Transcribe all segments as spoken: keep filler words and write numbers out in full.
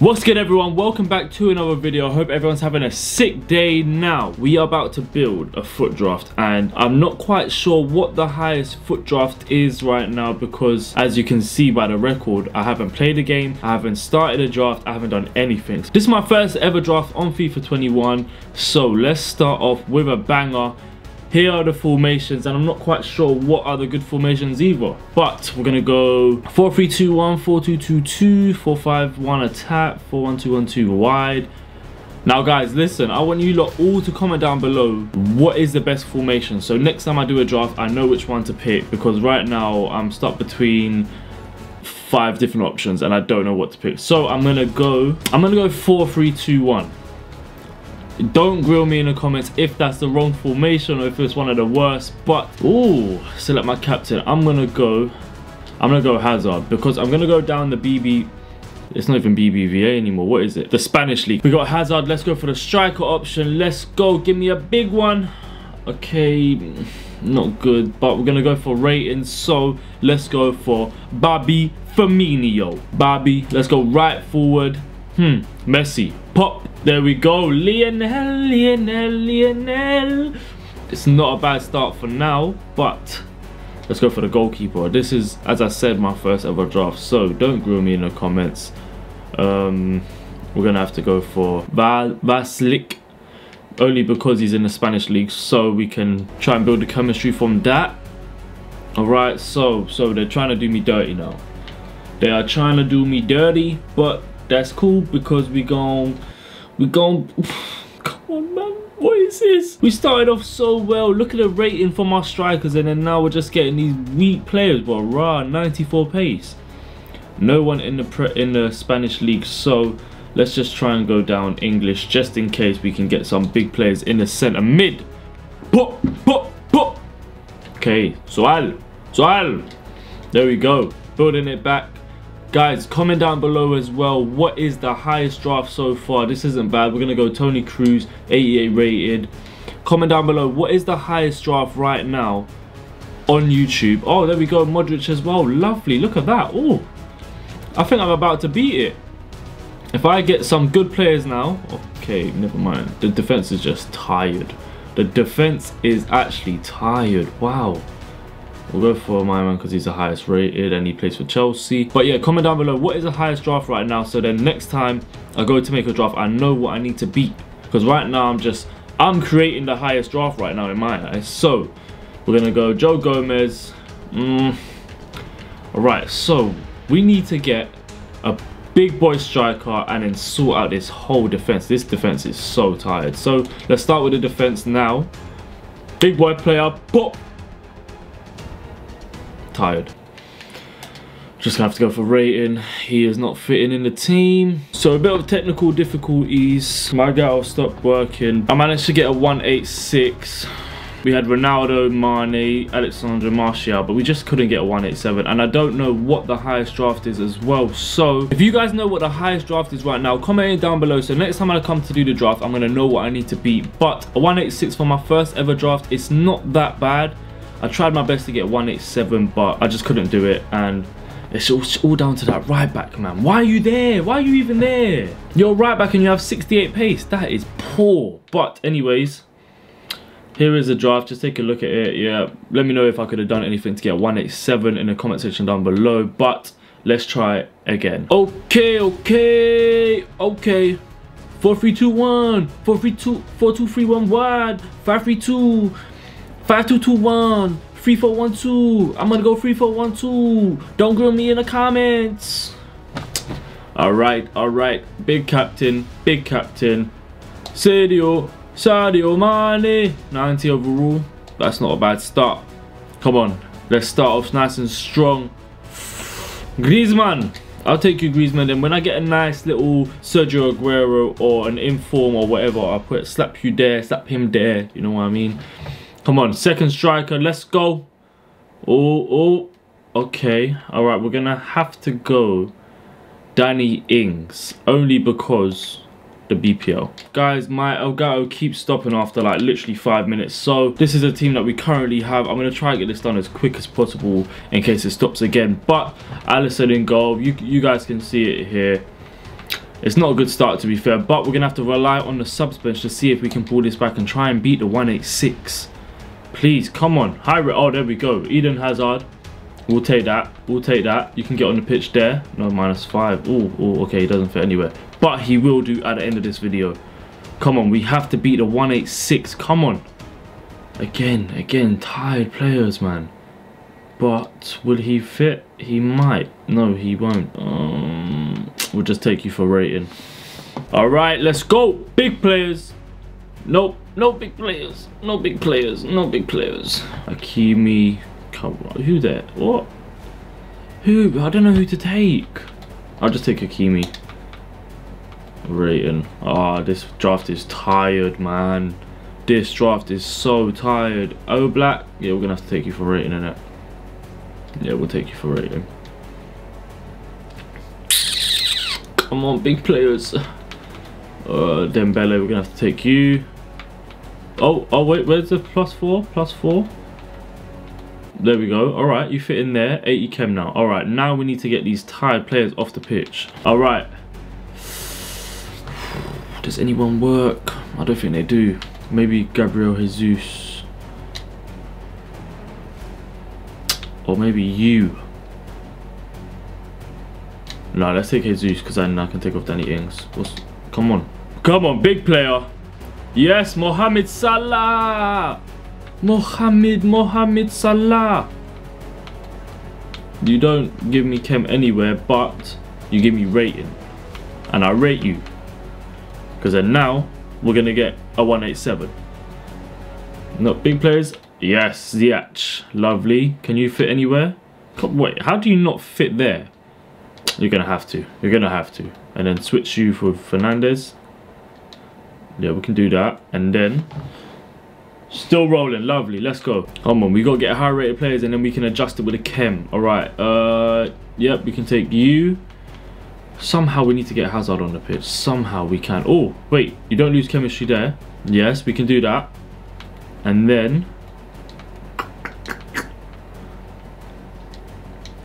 What's good everyone, welcome back to another video. I hope everyone's having a sick day. Now we are about to build a foot draft and I'm not quite sure what the highest foot draft is right now, because as you can see by the record, I haven't played a game, I haven't started a draft, I haven't done anything. This is my first ever draft on FIFA twenty-one, so let's start off with a banger. Here are the formations, and I'm not quite sure what are the good formations either. But we're gonna go four three two one, four two two two, four five one attack, four one two one two wide. Now guys, listen, I want you lot all to comment down below what is the best formation, so next time I do a draft, I know which one to pick, because right now I'm stuck between five different options and I don't know what to pick. So I'm gonna go, I'm gonna go four three two one. Don't grill me in the comments if that's the wrong formation or if it's one of the worst, but ooh, select my captain. I'm gonna go I'm gonna go Hazard, because I'm gonna go down the B B. It's not even B B V A anymore, what is it? The Spanish league. We got Hazard, let's go for the striker option. Let's go, give me a big one. Okay, not good, but we're gonna go for ratings, so let's go for Bobby Firmino. Bobby, let's go right forward. Hmm, Messi, pop. There we go, Lionel, Lionel, Lionel. It's not a bad start for now, but let's go for the goalkeeper. This is, as I said, my first ever draft, so don't grill me in the comments. Um, we're going to have to go for Vaslik, only because he's in the Spanish league, so we can try and build the chemistry from that. Alright, so, so they're trying to do me dirty now. They are trying to do me dirty, but that's cool, because we gon' We gone, come on man, what is this? We started off so well, look at the rating from our strikers, and then now we're just getting these weak players, but raw, ninety-four pace. No one in the pre in the Spanish league, so let's just try and go down English, just in case we can get some big players in the centre mid. Pop, pop, pop. Okay, Soal, Soal. There we go, building it back. Guys, comment down below as well, what is the highest draft so far? This isn't bad. We're going to go Tony Cruz, eighty-eight rated. Comment down below, what is the highest draft right now on YouTube? Oh, there we go, Modric as well. Lovely, look at that. Oh, I think I'm about to beat it. If I get some good players now. Okay, never mind. The defense is just tired. The defense is actually tired. Wow. We'll go for my man because he's the highest rated and he plays for Chelsea. But yeah, comment down below what is the highest draft right now, so then next time I go to make a draft, I know what I need to beat. Because right now I'm just, I'm creating the highest draft right now in my eyes. So we're going to go Joe Gomez. Mm. Alright, so we need to get a big boy striker and then sort out this whole defence. This defence is so tired. So let's start with the defence now. Big boy player, pop. Tired. Just gonna have to go for rating. He is not fitting in the team, so a bit of technical difficulties. My girl stopped working. I managed to get a one eighty-six. We had Ronaldo, Mané, Alexandre Martial, but we just couldn't get a one eighty-seven, and I don't know what the highest draft is as well. So if you guys know what the highest draft is right now, comment it down below, so next time I come to do the draft, I'm gonna know what I need to beat. But a one eighty-six for my first ever draft, it's not that bad. I tried my best to get one eighty-seven, but I just couldn't do it, and it's all, all down to that right back, man. Why are you there? Why are you even there? You're right back and you have sixty-eight pace. That is poor. But anyways, here is the draft. Just take a look at it. Yeah, let me know if I could have done anything to get one eighty-seven in the comment section down below, but let's try it again. Okay, okay, okay. four three two one, four three two, four two three one wide, five three two. five two two one, three four one two. I'm gonna go three four one two. Don't grill me in the comments. All right, all right. Big captain, big captain. Sergio, Sergio Mane. ninety overall. That's not a bad start. Come on, let's start off nice and strong. Griezmann. I'll take you, Griezmann. Then when I get a nice little Sergio Aguero or an inform or whatever, I'll put slap you there, slap him there. You know what I mean? Come on, second striker, let's go. Oh, oh, okay. All right, we're gonna have to go Danny Ings, only because the B P L. Guys, my Elgato keeps stopping after like literally five minutes. So this is a team that we currently have. I'm gonna try and get this done as quick as possible in case it stops again. But Alisson in goal, you, you guys can see it here. It's not a good start, to be fair, but we're going to have to rely on the subs bench to see if we can pull this back and try and beat the one eighty-six. Please, come on. High rate. Oh, there we go. Eden Hazard. We'll take that. We'll take that. You can get on the pitch there. No, minus five. Ooh, ooh, okay, he doesn't fit anywhere. But he will do at the end of this video. Come on, we have to beat the one eighty-six. Come on. Again, again, tired players, man. But will he fit? He might. No, he won't. Um, we'll just take you for rating. All right, let's go. Big players. Nope, no big players. No big players. No big players. Hakimi. Come on. Who there? What? Who? I don't know who to take. I'll just take Hakimi. Rating. Ah, oh, this draft is tired, man. This draft is so tired. Oblak. Yeah, we're going to have to take you for rating, innit? Yeah, we'll take you for rating. Come on, big players. Uh, Dembele, we're gonna have to take you. Oh, oh wait, where's the plus four? Plus four. There we go. All right, you fit in there. eighty chem now. All right, now we need to get these tired players off the pitch. All right. Does anyone work? I don't think they do. Maybe Gabriel Jesus. Or maybe you. No, let's take Jesus because I now can take off Danny Ings. What's, come on. Come on, big player. Yes, Mohamed Salah. Mohamed, Mohamed Salah. You don't give me chem anywhere, but you give me rating. And I rate you. Because then now we're going to get a one eighty-seven. Not big players. Yes, Ziyech. Lovely. Can you fit anywhere? Come, wait, how do you not fit there? You're going to have to. You're going to have to. And then switch you for Fernandez. Yeah, we can do that. And then... still rolling. Lovely. Let's go. Come on, we got to get high rated players and then we can adjust it with a chem. Alright. Uh, yep, we can take you. Somehow we need to get Hazard on the pitch. Somehow we can. Oh, wait. You don't lose chemistry there. Yes, we can do that. And then...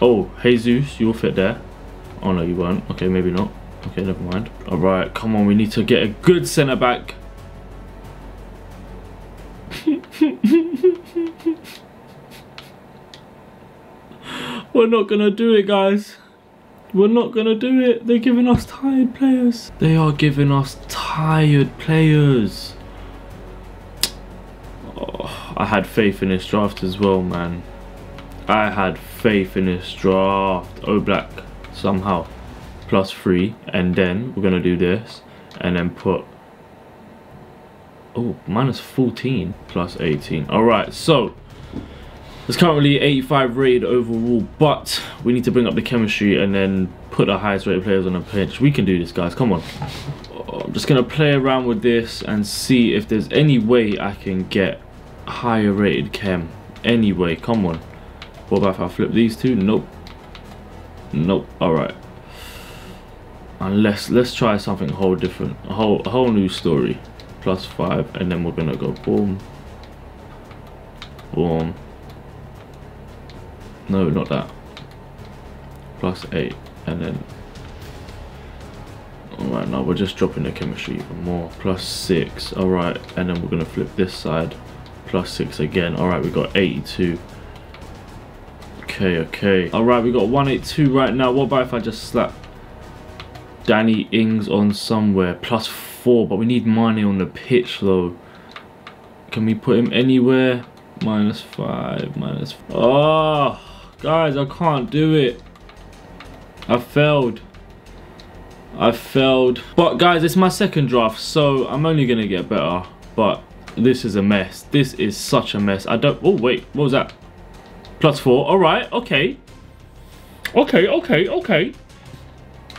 oh, Jesus, you'll fit there. Oh, no, you won't. Okay, maybe not. Okay, never mind. All right, come on. We need to get a good centre-back. We're not going to do it, guys. We're not going to do it. They're giving us tired players. They are giving us tired players. Oh, I had faith in this draft as well, man. I had faith in this draft. Oblak somehow plus three, and then we're gonna do this and then put, oh, minus fourteen plus eighteen. All right, so it's currently eighty-five rated overall, but we need to bring up the chemistry and then put the highest rated players on the pitch. We can do this, guys. Come on. Oh, I'm just gonna play around with this and see if there's any way I can get higher rated chem anyway. Come on. What about if I flip these two? Nope. Nope. Alright. Unless, let's try something whole different. A whole, a whole new story. Plus five, and then we're gonna go boom. Boom. No, not that. Plus eight, and then... alright, now we're just dropping the chemistry even more. Plus six, alright, and then we're gonna flip this side. Plus six again. Alright, we got eighty-two. Okay, okay. Alright, we got one eighty-two right now. What about if I just slap Danny Ings on somewhere? Plus four, but we need Mané on the pitch though. Can we put him anywhere? Minus five, minus five. Oh, guys, I can't do it. I failed. I failed. But guys, it's my second draft, so I'm only going to get better. But this is a mess. This is such a mess. I don't... oh, wait. What was that? Plus four. All right. Okay. Okay. Okay. Okay.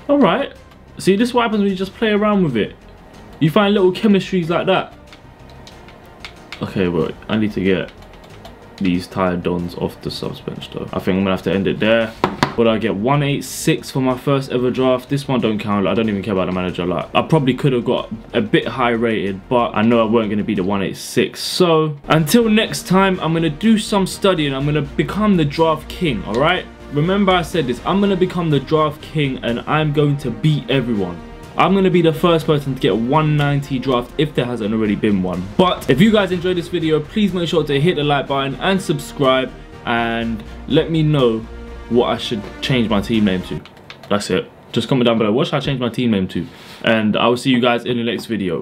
All right. See, this is what happens when you just play around with it. You find little chemistries like that. Okay. Well, I need to get these tired dons off the subs bench though. I think I'm gonna have to end it there. But I get one eighty-six for my first ever draft. This one don't count. I don't even care about the manager. Like, I probably could have got a bit high rated, but I know I weren't going to be the one eighty-six. So until next time, I'm going to do some studying. I'm going to become the draft king. All right. Remember I said this. I'm going to become the draft king and I'm going to beat everyone. I'm going to be the first person to get a one ninety draft if there hasn't already been one. But if you guys enjoyed this video, please make sure to hit the like button and subscribe, and let me know what I should change my team name to. That's it. Just comment down below, what should I change my team name to? And I will see you guys in the next video.